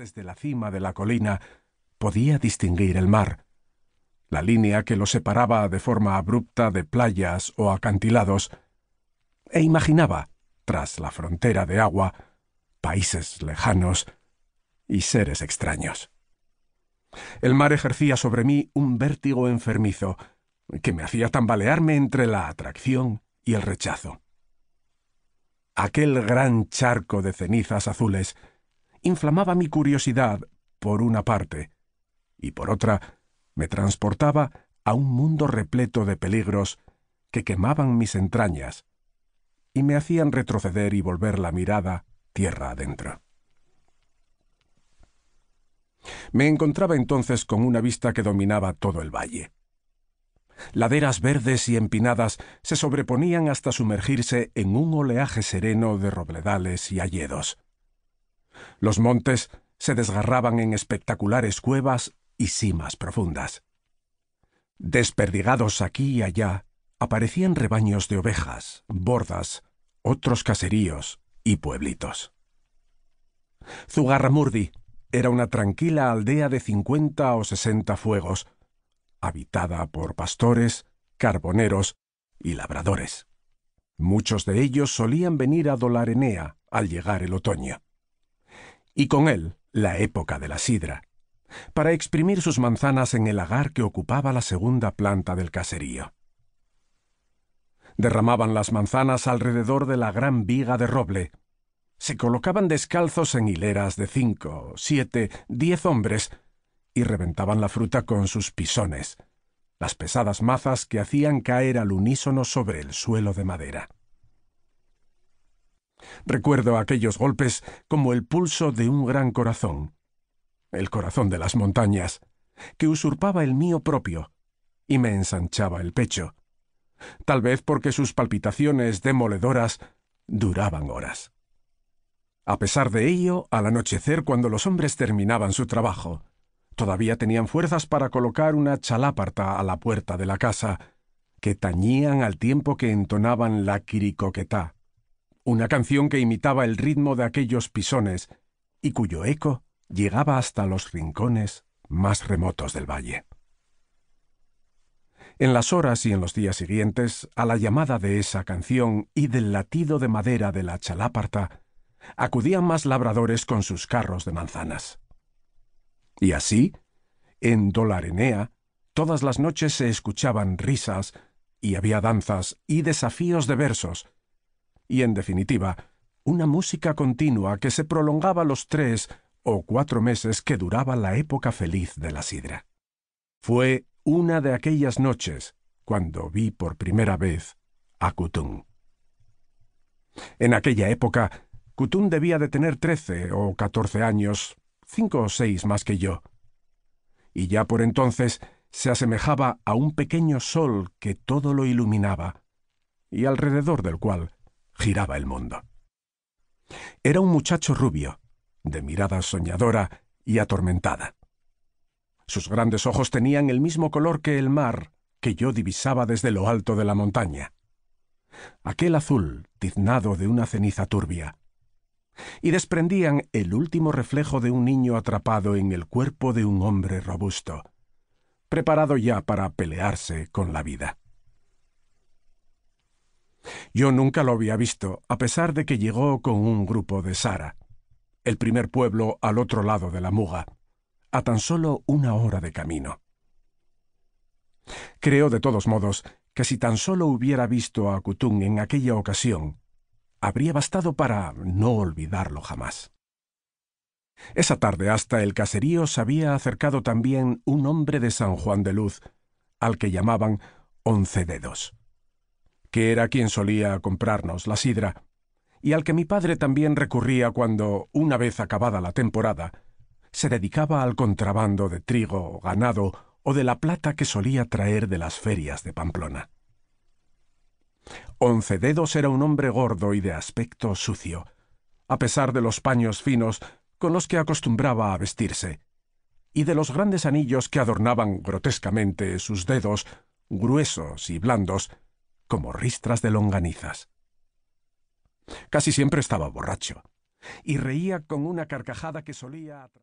Desde la cima de la colina podía distinguir el mar, la línea que lo separaba de forma abrupta de playas o acantilados, e imaginaba, tras la frontera de agua, países lejanos y seres extraños. El mar ejercía sobre mí un vértigo enfermizo que me hacía tambalearme entre la atracción y el rechazo. Aquel gran charco de cenizas azules inflamaba mi curiosidad por una parte y por otra me transportaba a un mundo repleto de peligros que quemaban mis entrañas y me hacían retroceder y volver la mirada tierra adentro. Me encontraba entonces con una vista que dominaba todo el valle. Laderas verdes y empinadas se sobreponían hasta sumergirse en un oleaje sereno de robledales y hayedos. Los montes se desgarraban en espectaculares cuevas y cimas profundas. Desperdigados aquí y allá, aparecían rebaños de ovejas, bordas, otros caseríos y pueblitos. Zugarramurdi era una tranquila aldea de 50 o 60 fuegos, habitada por pastores, carboneros y labradores. Muchos de ellos solían venir a Dolarenea al llegar el otoño, y con él la época de la sidra, para exprimir sus manzanas en el lagar que ocupaba la segunda planta del caserío. Derramaban las manzanas alrededor de la gran viga de roble. Se colocaban descalzos en hileras de 5, 7, 10 hombres y reventaban la fruta con sus pisones, las pesadas mazas que hacían caer al unísono sobre el suelo de madera. Recuerdo aquellos golpes como el pulso de un gran corazón, el corazón de las montañas, que usurpaba el mío propio y me ensanchaba el pecho, tal vez porque sus palpitaciones demoledoras duraban horas. A pesar de ello, al anochecer, cuando los hombres terminaban su trabajo, todavía tenían fuerzas para colocar una chalaparta a la puerta de la casa, que tañían al tiempo que entonaban la quiricoquetá, una canción que imitaba el ritmo de aquellos pisones y cuyo eco llegaba hasta los rincones más remotos del valle. En las horas y en los días siguientes, a la llamada de esa canción y del latido de madera de la chalaparta, acudían más labradores con sus carros de manzanas. Y así, en Dolarenea, todas las noches se escuchaban risas y había danzas y desafíos de versos, y en definitiva, una música continua que se prolongaba los 3 o 4 meses que duraba la época feliz de la sidra. Fue una de aquellas noches cuando vi por primera vez a Kuthun. En aquella época, Kuthun debía de tener 13 o 14 años, 5 o 6 más que yo, y ya por entonces se asemejaba a un pequeño sol que todo lo iluminaba y alrededor del cual giraba el mundo. Era un muchacho rubio, de mirada soñadora y atormentada. Sus grandes ojos tenían el mismo color que el mar que yo divisaba desde lo alto de la montaña, aquel azul tiznado de una ceniza turbia, y desprendían el último reflejo de un niño atrapado en el cuerpo de un hombre robusto, preparado ya para pelearse con la vida. Yo nunca lo había visto, a pesar de que llegó con un grupo de Sara, el primer pueblo al otro lado de la muga, a tan solo una hora de camino. Creo, de todos modos, que si tan solo hubiera visto a Kuthun en aquella ocasión, habría bastado para no olvidarlo jamás. Esa tarde hasta el caserío se había acercado también un hombre de San Juan de Luz, al que llamaban Once Dedos, que era quien solía comprarnos la sidra, y al que mi padre también recurría cuando, una vez acabada la temporada, se dedicaba al contrabando de trigo, ganado o de la plata que solía traer de las ferias de Pamplona. Once Dedos era un hombre gordo y de aspecto sucio, a pesar de los paños finos con los que acostumbraba a vestirse, y de los grandes anillos que adornaban grotescamente sus dedos, gruesos y blandos, como ristras de longanizas. Casi siempre estaba borracho, y reía con una carcajada que solía...